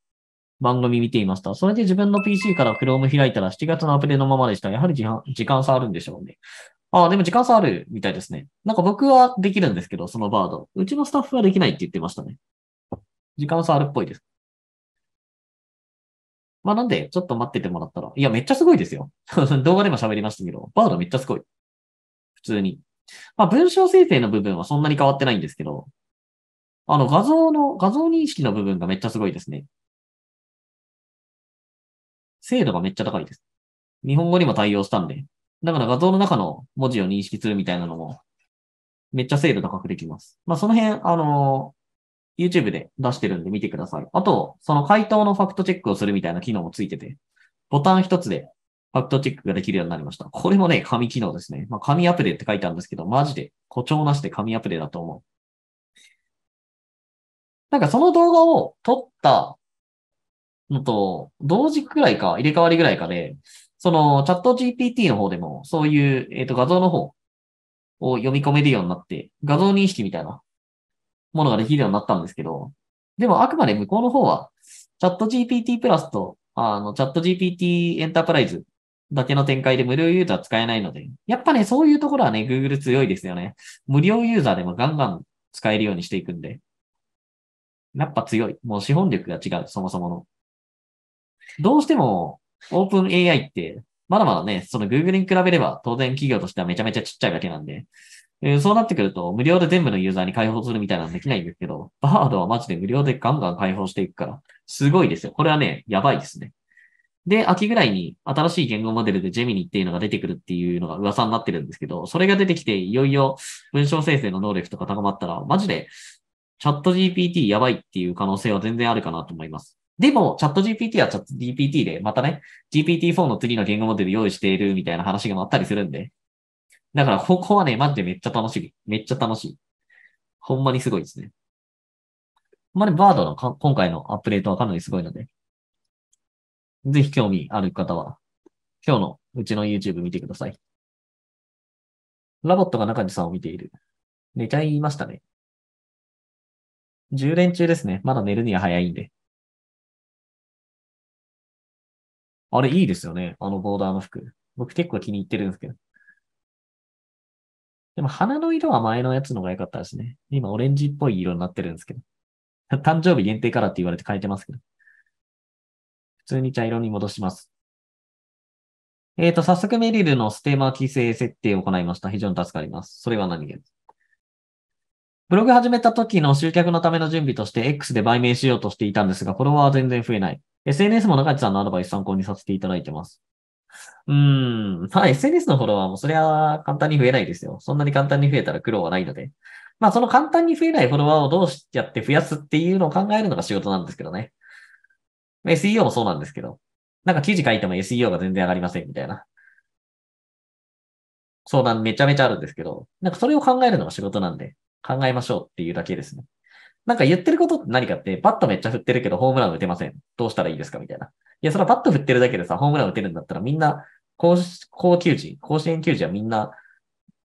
番組見ていました。それで自分の ピーシー から Chrome 開いたらしちがつのアプデのままでした。やはり時間、時間差あるんでしょうね。ああ、でも時間差あるみたいですね。なんか僕はできるんですけど、そのバード。うちのスタッフはできないって言ってましたね。時間差あるっぽいです。まあなんで、ちょっと待っててもらったら。いや、めっちゃすごいですよ。動画でも喋りましたけど、バードめっちゃすごい。普通に。まあ文章生成の部分はそんなに変わってないんですけど、あの画像の、画像認識の部分がめっちゃすごいですね。精度がめっちゃ高いです。日本語にも対応したんで。だから画像の中の文字を認識するみたいなのも、めっちゃ精度高くできます。まあその辺、あのー、YouTube で出してるんで見てください。あと、その回答のファクトチェックをするみたいな機能もついてて、ボタン一つでファクトチェックができるようになりました。これもね、神機能ですね。まあ神アプデって書いてあるんですけど、マジで誇張なしで神アプデだと思う。なんかその動画を撮ったのと同時くらいか入れ替わりぐらいかで、そのチャット ジーピーティー の方でもそういう、えーと、画像の方を読み込めるようになって、画像認識みたいなものができるようになったんですけど、でもあくまで向こうの方はチャット ジーピーティー プラスとあのチャット ジーピーティー エンタープライズだけの展開で無料ユーザー使えないので、やっぱね、そういうところはね、Google 強いですよね。無料ユーザーでもガンガン使えるようにしていくんで。やっぱ強い。もう資本力が違う、そもそもの。どうしても、オープン エーアイ って、まだまだね、その Google に比べれば、当然企業としてはめちゃめちゃちっちゃいわけなんで、えー、そうなってくると、無料で全部のユーザーに開放するみたいなのできないんですけど、バードはマジで無料でガンガン開放していくから、すごいですよ。これはね、やばいですね。で、秋ぐらいに新しい言語モデルでジェミニっていうのが出てくるっていうのが噂になってるんですけど、それが出てきて、いよいよ文章生成の能力とか高まったら、マジでチャット ジーピーティー やばいっていう可能性は全然あるかなと思います。でも、チャット ジーピーティー はチャット ジーピーティー で、またね、ジーピーティーフォー の次の言語モデル用意しているみたいな話があったりするんで、だからここはね、マジでめっちゃ楽しい。めっちゃ楽しい。ほんまにすごいですね。ほんまにバードのか今回のアップデートはかなりすごいので、ぜひ興味ある方は、今日のうちの YouTube 見てください。ラボットが中地さんを見ている。寝ちゃいましたね。充電中ですね。まだ寝るには早いんで。あれいいですよね。あのボーダーの服。僕結構気に入ってるんですけど。でも花の色は前のやつの方が良かったですね。今オレンジっぽい色になってるんですけど。誕生日限定からって言われて変えてますけど。普通に茶色に戻します。えっと、早速メリルのステーマ規制設定を行いました。非常に助かります。それは何気です。ブログ始めた時の集客のための準備として X で売名しようとしていたんですが、フォロワーは全然増えない。エスエヌエス も中地さんのアドバイス参考にさせていただいてます。うーん。まあ、エスエヌエス のフォロワーもそれは簡単に増えないですよ。そんなに簡単に増えたら苦労はないので。まあ、その簡単に増えないフォロワーをどうやって増やすっていうのを考えるのが仕事なんですけどね。エスイーオー もそうなんですけど、なんか記事書いても エスイーオー が全然上がりませんみたいな相談めちゃめちゃあるんですけど、なんかそれを考えるのが仕事なんで考えましょうっていうだけですね。なんか言ってることって何かって、バットめっちゃ振ってるけどホームラン打てません。どうしたらいいですかみたいな。いや、それはバット振ってるだけでさ、ホームラン打てるんだったらみんな高、高級人、甲子園球児はみんな、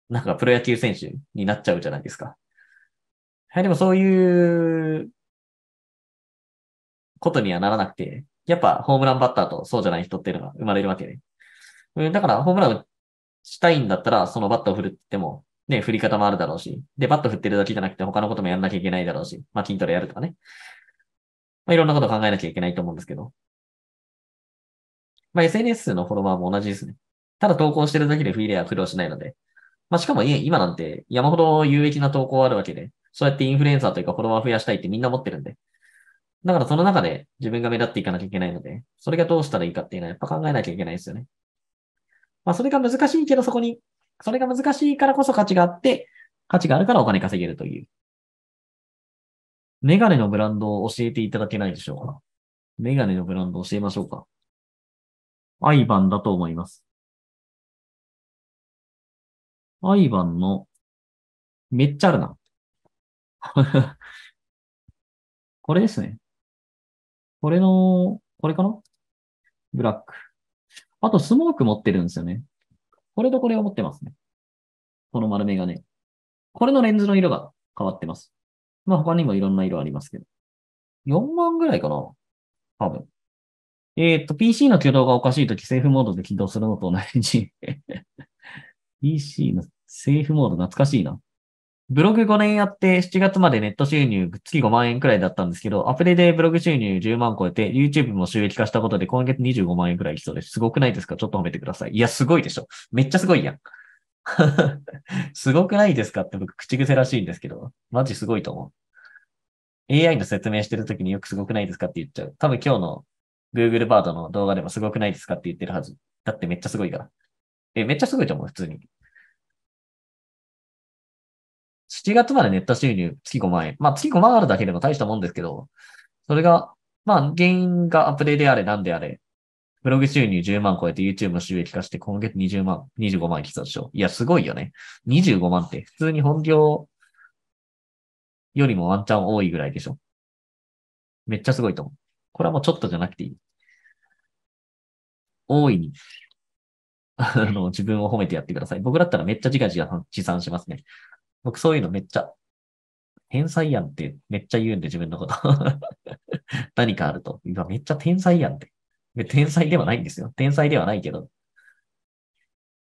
なんかプロ野球選手になっちゃうじゃないですか。はい、でもそういう、ことにはならなくて、やっぱホームランバッターとそうじゃない人っていうのが生まれるわけで、うん、だからホームランしたいんだったらそのバットを振るって言ってもね、振り方もあるだろうし、でバット振ってるだけじゃなくて他のこともやんなきゃいけないだろうし、まあ筋トレやるとかね、まあいろんなことを考えなきゃいけないと思うんですけど、まあ エスエヌエス のフォロワーも同じですね。ただ投稿してるだけでフィーレアは苦労しないので、まあしかも今なんて山ほど有益な投稿あるわけで、そうやってインフルエンサーというかフォロワー増やしたいってみんな思ってるんで。だからその中で自分が目立っていかなきゃいけないので、それがどうしたらいいかっていうのはやっぱ考えなきゃいけないですよね。まあそれが難しいけどそこに、それが難しいからこそ価値があって、価値があるからお金稼げるという。メガネのブランドを教えていただけないでしょうか。メガネのブランドを教えましょうか。アイバンだと思います。アイバンの、めっちゃあるな。これですね。これの、これかな？ブラック。あと、スモーク持ってるんですよね。これとこれを持ってますね。この丸メガネ。これのレンズの色が変わってます。まあ、他にもいろんな色ありますけど。よんまんぐらいかな？多分。えー、っと、ピーシー の挙動がおかしいとき、セーフモードで起動するのと同じ。ピーシー のセーフモード懐かしいな。ブログごねんやってしちがつまでネット収入月ごまんえんくらいだったんですけど、アプリでブログ収入じゅうまん超えて YouTube も収益化したことで今月にじゅうごまんえんくらいいきそうです。すごくないですか？ちょっと褒めてください。いや、すごいでしょ。めっちゃすごいやん。すごくないですかって僕口癖らしいんですけど、マジすごいと思う。エーアイ の説明してるときによくすごくないですかって言っちゃう。多分今日の Google Bard の動画でもすごくないですかって言ってるはず。だってめっちゃすごいから。え、めっちゃすごいと思う、普通に。しちがつまでネット収入月ごまんえん。まあ月ごまんあるだけでも大したもんですけど、それが、まあ原因がアプリであれなんであれ、ブログ収入じゅうまん超えて YouTube も収益化して今月にじゅうまん、にじゅうごまんいきそうでしょ。いや、すごいよね。にじゅうごまんって普通に本業よりもワンチャン多いぐらいでしょ。めっちゃすごいと思う。これはもうちょっとじゃなくていい。大いに。あの、自分を褒めてやってください。僕だったらめっちゃ自画自賛しますね。僕そういうのめっちゃ、天才やんってめっちゃ言うんで自分のこと。何かあると。今めっちゃ天才やんって。天才ではないんですよ。天才ではないけど。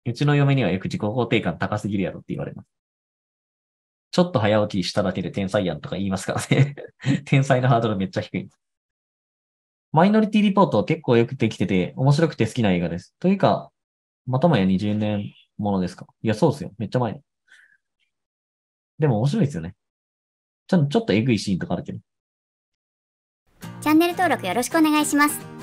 うちの嫁にはよく自己肯定感高すぎるやろって言われます。ちょっと早起きしただけで天才やんとか言いますからね。天才のハードルめっちゃ低い。マイノリティリポート結構よくできてて面白くて好きな映画です。というか、またもやにじゅうねんものですか。いや、そうですよ。めっちゃ前に。でも面白いですよね。ちょっとエグいシーンとかあるけど。チャンネル登録よろしくお願いします。